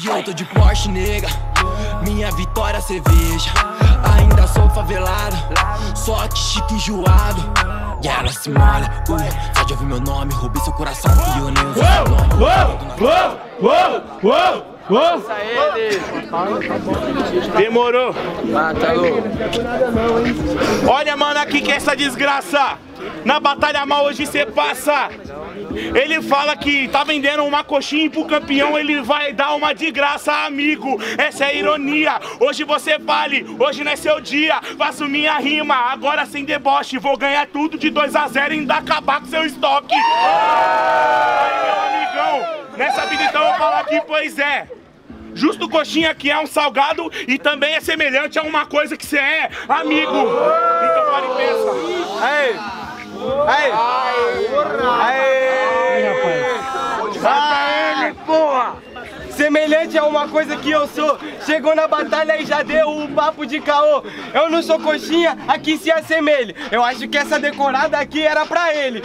E eu tô de Porsche, nega, minha vitória é cerveja. Ainda sou favelado, só que chique enjoado. E ela se molha, só de ouvir meu nome, roubei seu coração, pioneiro. Uou! Isso aí, Deus. Demorou. Mata, louco. Olha, mano, aqui que é essa desgraça. Na batalha mal hoje você passa. Ele fala que tá vendendo uma coxinha pro campeão, ele vai dar uma de graça, amigo. Essa é a ironia. Hoje você vale, hoje não é seu dia. Faço minha rima, agora sem deboche. Vou ganhar tudo de 2-0 e ainda acabar com seu estoque. Ai, meu amigão. Nessa vida então eu vou falar aqui, pois é. Justo coxinha que é um salgado e também é semelhante a uma coisa que você é, amigo. Então para e pensa. Aê, porra! Semelhante a uma coisa que eu sou. Chegou na batalha e já deu o papo de caô. Eu não sou coxinha, aqui se assemelhe. Eu acho que essa decorada aqui era pra ele.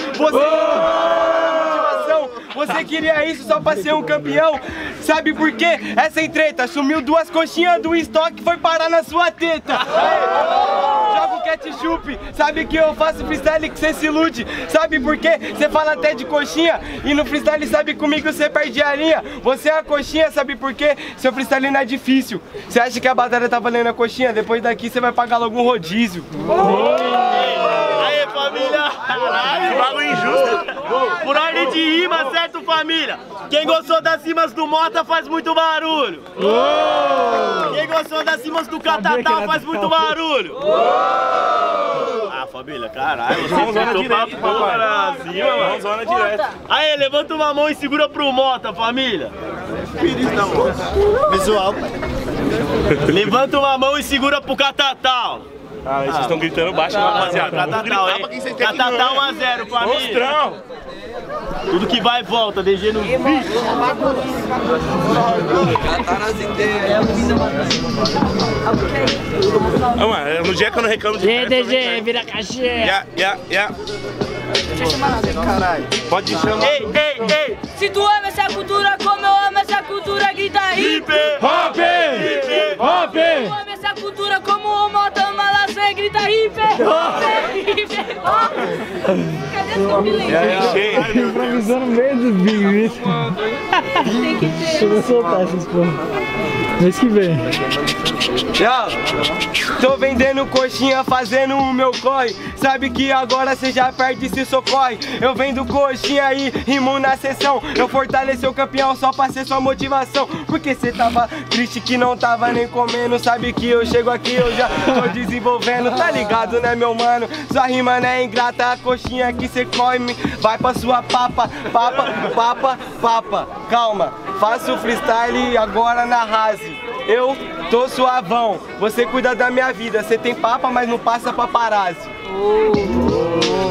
Você queria isso só pra ser um campeão? Sabe por quê? Essa treta sumiu 2 coxinhas do estoque, foi parar na sua teta. Joga o ketchup, sabe que eu faço freestyle que você se ilude. Sabe por quê? Você fala até de coxinha e no freestyle sabe comigo você perde a linha. Você é a coxinha, sabe por quê? Seu freestyle não é difícil. Você acha que a batalha tá valendo a coxinha? Depois daqui você vai pagar logo um rodízio. Aê, família! Caralho, bagulho injusto! Por ordem de rima, certo, família? Quem gostou das rimas do Motta faz muito barulho. Quem gostou das rimas do Catatau faz muito barulho. Ah, família, caralho, vocês soltou pra porra nas rimas, mano. Zona direta. Aê, levanta uma mão e segura pro Motta, família. Visual. Levanta uma mão e segura pro Catatau. Ah, vocês estão gritando baixo, rapaziada. Catatau 1-0, família. Mostrão! Tudo que vai e volta, DG no bicho. Ah, mano, no dia que eu não reclamo de cara, DG, vira caixinha. Deixa eu chamar nada, caralho. Pode chamar. Ei! Se tu ama essa cultura como eu amo essa cultura, grita hip hop! Hip hop! Se tu ama essa cultura como o Motta ama lá, você grita hip hop! Cadê o bilhete? Eu tô improvisando meio dos bingos. Tem que ter. Deixa eu soltar essas porra. Mês que vem. Tô vendendo coxinha, fazendo o meu corre. Sabe que agora cê já perde e se socorre. Eu vendo coxinha aí, rimo na sessão. Eu fortaleci o campeão só pra ser sua motivação. Porque cê tava triste que não tava nem comendo. Sabe que eu chego aqui, eu já tô desenvolvendo. Tá ligado, né, meu mano? Sua rima não é ingrata. A coxinha que cê come vai pra sua papa. Calma, faço freestyle agora na raça. Eu tô suavão, você cuida da minha vida, você tem papa, mas não passa paparazzi.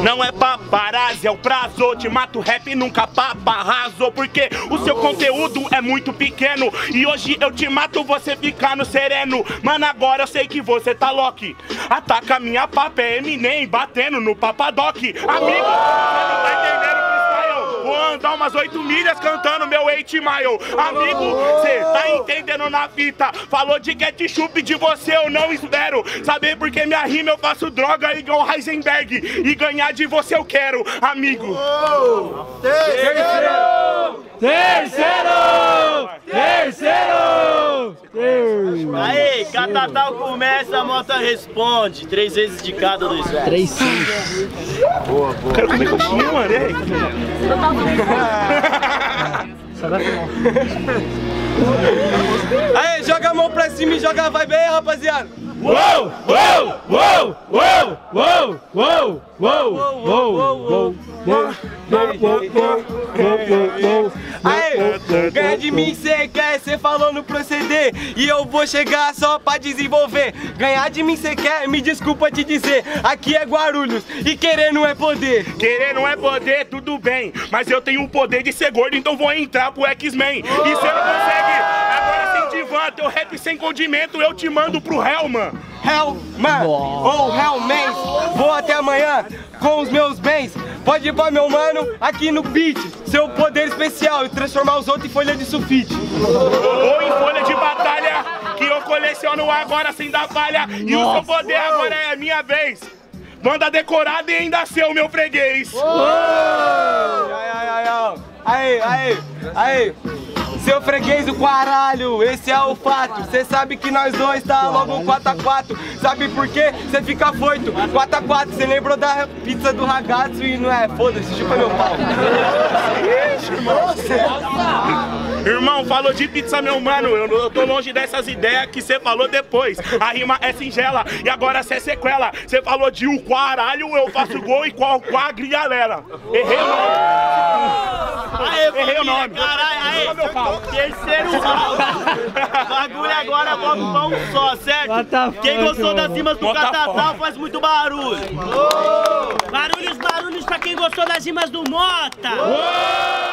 Não é paparazzi, é o prazo, te mato rap nunca paparrazo, porque o seu conteúdo é muito pequeno, e hoje eu te mato, você fica no sereno. Mano, agora eu sei que você tá lock, ataca minha papa, é Eminem, batendo no papadoc. Amigo, você não tá entendendo. Vou andar umas 8 milhas cantando meu 8 Mile. Amigo, cê tá entendendo na fita. Falou de ketchup, de você eu não espero. Saber porque minha rima eu faço droga igual Heisenberg. E ganhar de você eu quero, amigo. Terceiro! Aê, Catatau começa, Motta responde. 3 vezes de cada, 2 versos. 3 vezes. Boa. Quero comer coxinha, mano. Aê, joga a mão pra cima e joga a vibe aí, rapaziada. Aê, ganha de mim cê quer, cê falou no proceder. E eu vou chegar só pra desenvolver. Ganhar de mim cê quer, me desculpa te dizer. Aqui é Guarulhos e querer não é poder. Querer não é poder, tudo bem. Mas eu tenho o poder de ser gordo, então vou entrar pro X-Men. E cê não consegue. Teu rap sem condimento, eu te mando pro Hellman. Hellman ou Hellman, vou até amanhã com os meus bens. Pode ir pra meu mano aqui no beat. Seu poder especial e transformar os outros em folha de sulfite. coleciono agora sem dar falha. Nossa. E o seu poder agora é minha vez. Manda decorado e ainda ser o meu freguês. Aí. Seu freguês do caralho, esse é o fato. Cê sabe que nós dois tá logo 4x4. Sabe por quê? Cê fica foito. 4x4, cê lembrou da pizza do ragazzo e não é? Foda-se, chupa meu pau. Irmão, falou de pizza, meu mano. Eu tô longe dessas ideias que cê falou depois. A rima é singela e agora cê é sequela. Cê falou de o caralho, eu faço gol e qual quadra e galera. Errei o nome. Errei o nome. Caralho, aí. Terceiro round. Bagulho agora, vamos pra um só, certo? Quem gostou das rimas do Catatau faz muito barulho. Barulhos pra quem gostou das rimas do Motta.